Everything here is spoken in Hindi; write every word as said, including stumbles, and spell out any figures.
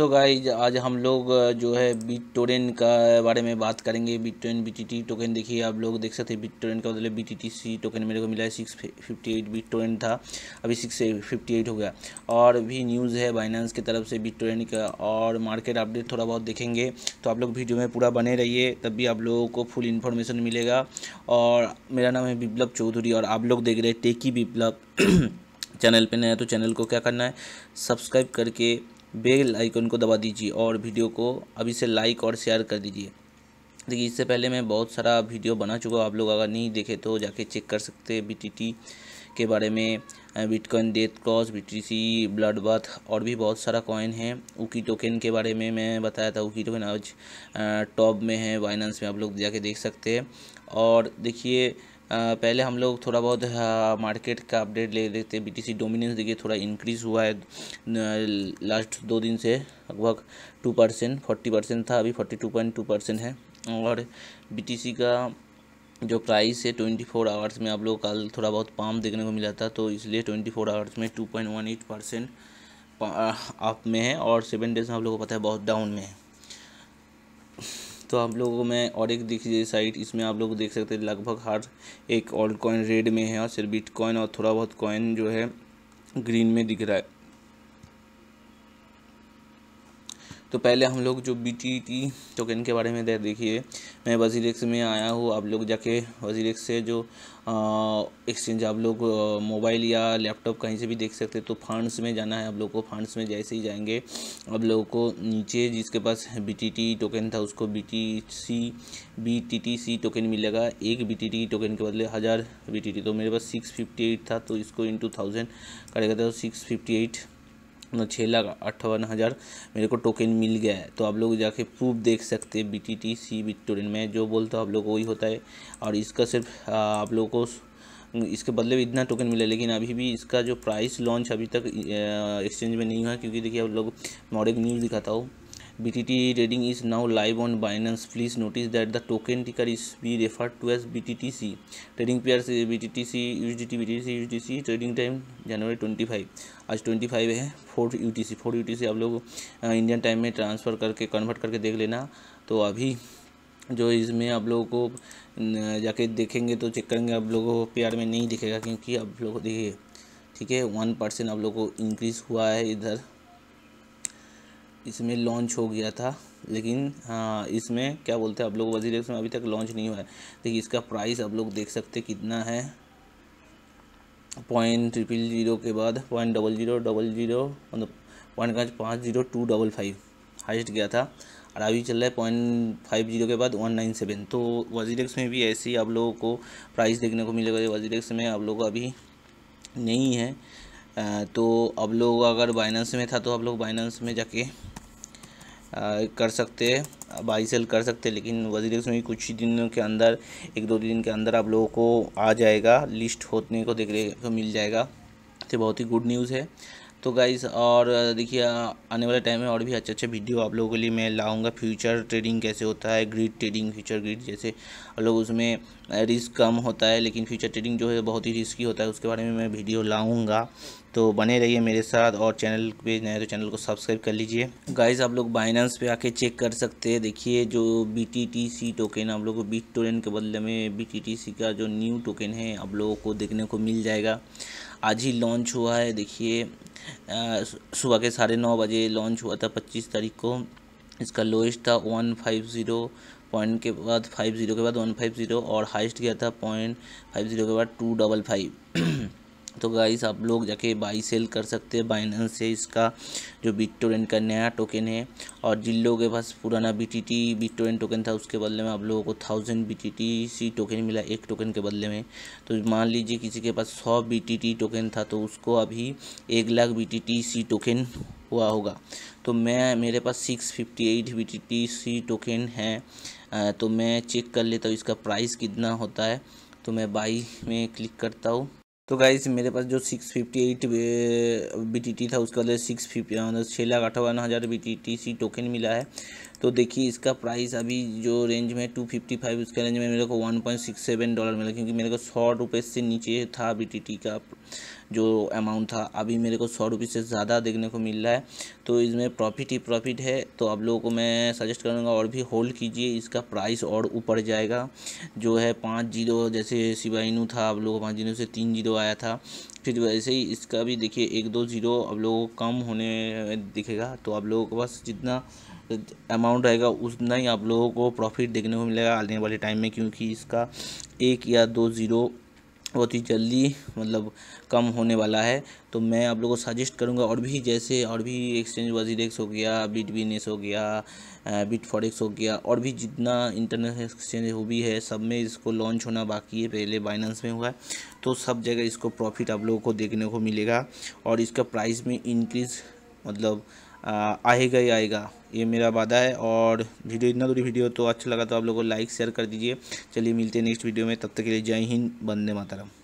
सो so गाइज आज हम लोग जो है बीट टोरेंट का बारे में बात करेंगे। बीट टोरेंट बीटीटी टोकन देखिए आप लोग देख सकते हैं। बीट टोरेंट का मतलब बीटीटीसी टोकन मेरे को मिला है six fifty eight. BitTorrent था, अभी सिक्स फिफ्टी एट हो गया। और भी न्यूज़ है बाइनेंस की तरफ से बीट टोरेंट का, और मार्केट अपडेट थोड़ा बहुत देखेंगे। तो आप लोग वीडियो में पूरा बने रहिए, तब भी आप लोगों को फुल इन्फॉर्मेशन मिलेगा। और मेरा नाम है विप्लव चौधरी और आप लोग देख रहे हैं टेकी विप्लव। चैनल पर नया तो चैनल को क्या करना है, सब्सक्राइब करके बेल आइकन को दबा दीजिए और वीडियो को अभी से लाइक और शेयर कर दीजिए। देखिए इससे पहले मैं बहुत सारा वीडियो बना चुका हूँ, आप लोग अगर नहीं देखे तो जाके चेक कर सकते हैं। बीटीटी के बारे में, bitcoin death cross, BTC blood bath और भी बहुत सारा कॉइन है। उकी टोकन के बारे में मैं बताया था, उकी टोकन आज टॉप में है बाइनेंस में, आप लोग जाके देख सकते हैं। और देखिए पहले हम लोग थोड़ा बहुत मार्केट का अपडेट ले लेते हैं। बीटीसी डोमिनेंस देखिए थोड़ा इंक्रीज़ हुआ है लास्ट दो दिन से, लगभग टू परसेंट, फोर्टी परसेंट था अभी forty two point two percent है। और बीटीसी का जो प्राइस है ट्वेंटी फोर आवर्स में आप लोग कल थोड़ा बहुत पाम देखने को मिला था, तो इसलिए ट्वेंटी फोर आवर्स में two point one eight percent up में है। और सेवन डेज में आप लोगों को पता है बहुत डाउन में है। तो आप लोगों में और एक देखिए साइट, इसमें आप लोग देख सकते हैं लगभग हर एक ऑल्ट कॉइन रेड में है और सिर्फ बिटकॉइन और थोड़ा बहुत कॉइन जो है ग्रीन में दिख रहा है। तो पहले हम लोग जो बीटीटी टोकन के बारे में देखिए, मैं वज़ीरएक्स में आया हूँ, आप लोग जाके वज़ीरएक्स से जो एक्सचेंज आप लोग मोबाइल या लैपटॉप कहीं से भी देख सकते हैं। तो फंड्स में जाना है आप लोग को, फंड्स में जैसे ही जाएंगे आप लोगों को नीचे जिसके पास बीटीटी टोकन था उसको बीटीसी बीटीटीसी टोकन मिलेगा। एक बीटीटी टोकन के बदले हज़ार बीटीटी, तो मेरे पास सिक्स फिफ्टी एट था, तो इसको इंटू थाउजेंड करेगा तो सिक्स फिफ्टी एट, छः लाख अट्ठावन हज़ार मेरे को टोकन मिल गया है। तो आप लोग जाके प्रूफ देख सकते हैं। बीटीटीसी बिटटोरेंट में जो बोलता हूँ आप लोग वही होता है। और इसका सिर्फ आप लोगों को इसके बदले भी इतना टोकन मिला, लेकिन अभी भी इसका जो प्राइस लॉन्च अभी तक एक्सचेंज में नहीं हुआ, क्योंकि देखिए आप लोग मैं और एक न्यूज़ दिखाता हूँ। B T T trading is now live on Binance. Please notice that the token ticker is be referred to as B T T C. Trading pairs B T T C, U S D T, B T T C, U S D C. Trading time January twenty five, आज ट्वेंटी फाइव है। फोर यू टी सी आप लोग इंडियन टाइम में ट्रांसफ़र करके कन्वर्ट करके देख लेना। तो अभी जो इसमें आप लोगों को जाके देखेंगे तो चेक करेंगे, आप लोगों को पेयर में नहीं दिखेगा, क्योंकि आप लोग देखिए ठीक है वन परसेंट आप लोगों को इंक्रीज़ हुआ है। इधर इसमें लॉन्च हो गया था, लेकिन हाँ इसमें क्या बोलते हैं आप लोग वज़ीरएक्स में अभी तक लॉन्च नहीं हुआ है। देखिए इसका प्राइस आप लोग देख सकते कितना है, पॉइंट ट्रिपल जीरो के बाद point double zero double zero मतलब पॉइंट पाँच zero two double five highest गया था, और अभी चल रहा है पॉइंट फाइव जीरो के बाद वन नाइन सेवन। तो वज़ीरएक्स में भी ऐसे ही आप लोगों को प्राइस देखने को मिलेगा। वज़ीरएक्स में आप लोग अभी नहीं है, तो आप लोग अगर बाइनेंस में था तो आप लोग बाइनेंस में जाके आ, कर सकते हैं, बाई सेल कर सकते हैं। लेकिन वज़ीरएक्स में कुछ ही दिनों के अंदर, एक दो दिन के अंदर आप लोगों को आ जाएगा, लिस्ट होने को देखने को मिल जाएगा। तो बहुत ही गुड न्यूज़ है। तो गाइज़ और देखिए आने वाले टाइम में और भी अच्छे अच्छे वीडियो आप लोगों के लिए मैं लाऊंगा। फ्यूचर ट्रेडिंग कैसे होता है, ग्रिड ट्रेडिंग, फ्यूचर ग्रिड जैसे आप लोग उसमें रिस्क कम होता है, लेकिन फ्यूचर ट्रेडिंग जो है बहुत ही रिस्की होता है, उसके बारे में मैं वीडियो लाऊंगा। तो बने रहिए मेरे साथ, और चैनल पे नए तो चैनल को सब्सक्राइब कर लीजिए। गाइज़ आप लोग बाइनेंस पे आके चेक कर सकते हैं। देखिए जो बीटीटीसी टोकन आप लोगों को बीट टोरेंट के बदले में बीटीटीसी का जो न्यू टोकन है आप लोगों को देखने को मिल जाएगा। आज ही लॉन्च हुआ है, देखिए सुबह के साढ़े नौ बजे लॉन्च हुआ था पच्चीस तारीख को। इसका लोएस्ट था वन फाइव ज़ीरो पॉइंट के बाद फाइव ज़ीरो के बाद वन फाइव ज़ीरो, और हाइस्ट गया था पॉइंट फाइव ज़ीरो के बाद टू डबल फाइव। तो गाइस आप लोग जाके बाई सेल कर सकते हैं बाइनेंस से, इसका जो बिटटोरेंट का नया टोकन है। और जिन लोगों के पास पुराना बीटीटी बिटटोरेंट टोकन था उसके बदले में आप लोगों को थाउजेंड बीटीटीसी टोकन मिला एक टोकन के बदले में। तो मान लीजिए किसी के पास सौ बीटीटी टोकन था तो उसको अभी एक लाख बीटीटीसी टोकन हुआ होगा। तो मैं मेरे पास six fifty eight BTTC token है, तो मैं चेक कर लेता हूँ इसका प्राइस कितना होता है। तो मैं बाई में क्लिक करता हूँ। तो गाइस मेरे पास जो सिक्स फिफ्टी एट बीटीटी था उसका बदले सिक्स फिफ्टी मतलब छः लाख अट्ठावन हज़ार बीटीटीसी टोकन मिला है। तो देखिए इसका प्राइस अभी जो रेंज में टू फिफ्टी फाइव, उसके रेंज में मेरे को one point six seven dollar मिला, क्योंकि मेरे को सौ रुपये से नीचे था बीटीटी का जो अमाउंट था, अभी मेरे को सौ रुपये से ज़्यादा देखने को मिल रहा है। तो इसमें प्रॉफिट ही प्रॉफिट है। तो आप लोगों को मैं सजेस्ट करूँगा और भी होल्ड कीजिए, इसका प्राइस और ऊपर जाएगा। जो है पाँच जीरो जैसे शिबा इनू था, आप लोगों को पाँच जीरो से तीन जीरो आया था, फिर वैसे ही इसका भी देखिए एक दो जीरो आप लोगों को कम होने दिखेगा। तो आप लोगों के पास जितना अमाउंट रहेगा उतना ही आप लोगों को प्रॉफिट देखने को मिलेगा आने वाले टाइम में, क्योंकि इसका एक या दो ज़ीरो बहुत ही जल्दी मतलब कम होने वाला है। तो मैं आप लोगों को सजेस्ट करूंगा और भी, जैसे और भी एक्सचेंज वजीरेक्स हो गया, बिट बिनेस हो गया, बिट फॉरेक्स हो गया, और भी जितना इंटरनेशनल एक्सचेंज हो भी है, सब में इसको लॉन्च होना बाकी है। पहले बाइनेंस में हुआ है, तो सब जगह इसको प्रॉफिट आप लोगों को देखने को मिलेगा और इसका प्राइस में इंक्रीज़ मतलब आएगा ही आएगा, ये मेरा वादा है। और वीडियो इतना दूरी वीडियो तो अच्छा लगा तो आप लोगों को लाइक शेयर कर दीजिए। चलिए मिलते हैं नेक्स्ट वीडियो में, तब तक के लिए जय हिंद, वंदे मातरम।